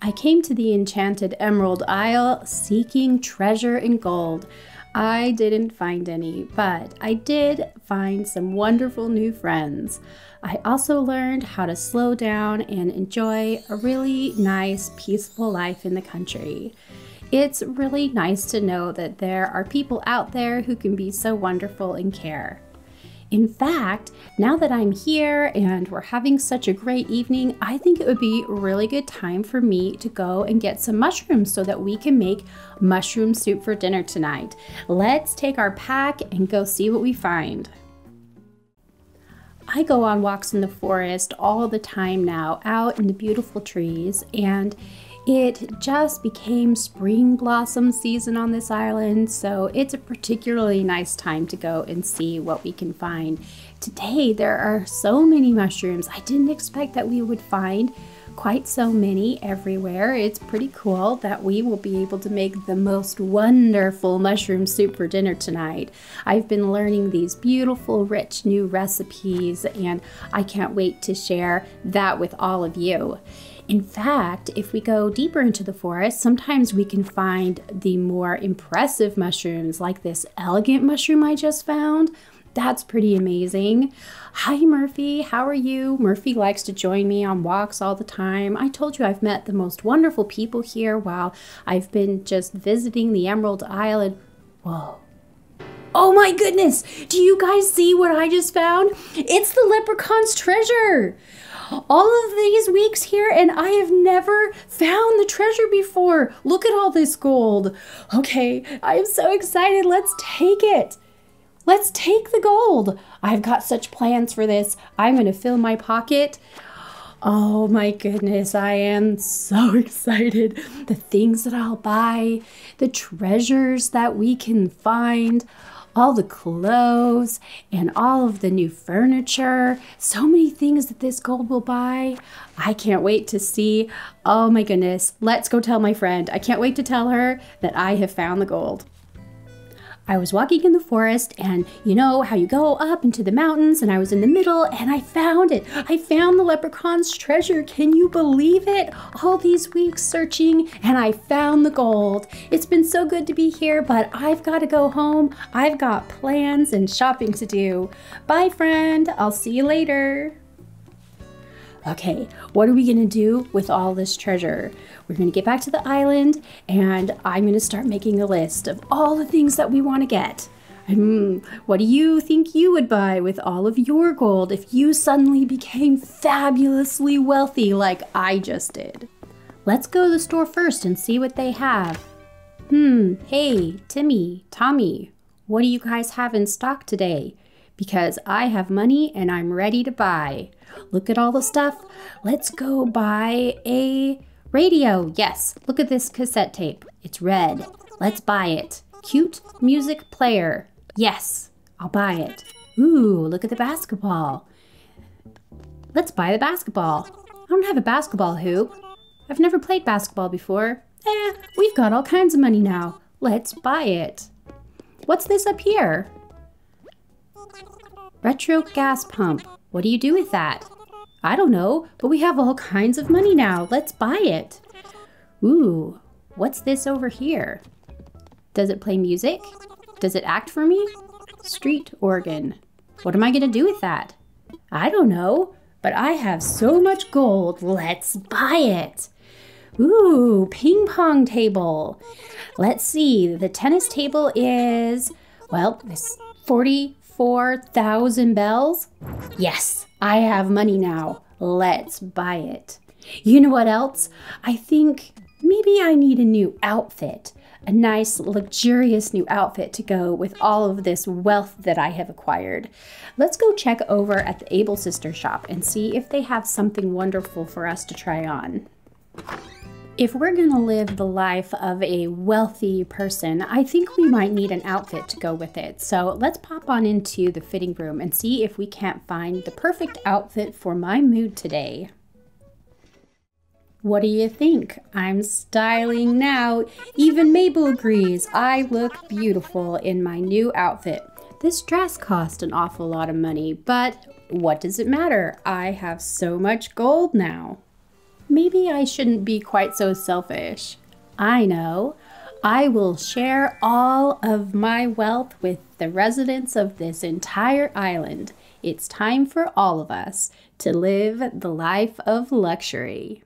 I came to the enchanted Emerald Isle seeking treasure and gold. I didn't find any, but I did find some wonderful new friends. I also learned how to slow down and enjoy a really nice, peaceful life in the country. It's really nice to know that there are people out there who can be so wonderful and care. In fact, now that I'm here and we're having such a great evening, I think it would be a really good time for me to go and get some mushrooms so that we can make mushroom soup for dinner tonight. Let's take our pack and go see what we find. I go on walks in the forest all the time now, out in the beautiful trees, and it just became spring blossom season on this island, so it's a particularly nice time to go and see what we can find. Today there are so many mushrooms. I didn't expect that we would find quite so many everywhere. It's pretty cool that we will be able to make the most wonderful mushroom soup for dinner tonight. I've been learning these beautiful, rich new recipes, and I can't wait to share that with all of you. In fact, if we go deeper into the forest, sometimes we can find the more impressive mushrooms like this elegant mushroom I just found. That's pretty amazing. Hi, Murphy. How are you? Murphy likes to join me on walks all the time. I told you I've met the most wonderful people here while I've been just visiting the Emerald Isle. Whoa. Oh my goodness. Do you guys see what I just found? It's the leprechaun's treasure. All of these weeks here, and I have never found the treasure before. Look at all this gold. Okay, I am so excited. Let's take it. Let's take the gold. I've got such plans for this. I'm going to fill my pocket. Oh my goodness, I am so excited. The things that I'll buy, the treasures that we can find, all the clothes and all of the new furniture, so many things that this gold will buy. I can't wait to see. Oh my goodness, let's go tell my friend. I can't wait to tell her that I have found the gold. I was walking in the forest, and you know how you go up into the mountains, and I was in the middle and I found it. I found the leprechaun's treasure. Can you believe it? All these weeks searching, and I found the gold. It's been so good to be here, but I've got to go home. I've got plans and shopping to do. Bye, friend. I'll see you later. Okay, what are we gonna do with all this treasure? We're gonna get back to the island, and I'm gonna start making a list of all the things that we wanna get. What do you think you would buy with all of your gold if you suddenly became fabulously wealthy like I just did? Let's go to the store first and see what they have. Hey, Timmy, Tommy, what do you guys have in stock today? Because I have money and I'm ready to buy. Look at all the stuff. Let's go buy a radio. Yes, look at this cassette tape. It's red. Let's buy it. Cute music player. Yes, I'll buy it. Ooh, look at the basketball. Let's buy the basketball. I don't have a basketball hoop. I've never played basketball before. We've got all kinds of money now. Let's buy it. What's this up here? Retro gas pump. What do you do with that? I don't know, but we have all kinds of money now. Let's buy it. Ooh, what's this over here? Does it play music? Does it act for me? Street organ. What am I gonna do with that? I don't know, but I have so much gold. Let's buy it. Ooh, ping pong table. Let's see, the tennis table is, well, it's 44,000 bells? Yes, I have money now. Let's buy it. You know what else? I think maybe I need a new outfit, a nice, luxurious new outfit to go with all of this wealth that I have acquired. Let's go check over at the Able Sister shop and see if they have something wonderful for us to try on. If we're gonna live the life of a wealthy person, I think we might need an outfit to go with it. So let's pop on into the fitting room and see if we can't find the perfect outfit for my mood today. What do you think? I'm styling now. Even Mabel agrees. I look beautiful in my new outfit. This dress cost an awful lot of money, but what does it matter? I have so much gold now. Maybe I shouldn't be quite so selfish. I know. I will share all of my wealth with the residents of this entire island. It's time for all of us to live the life of luxury.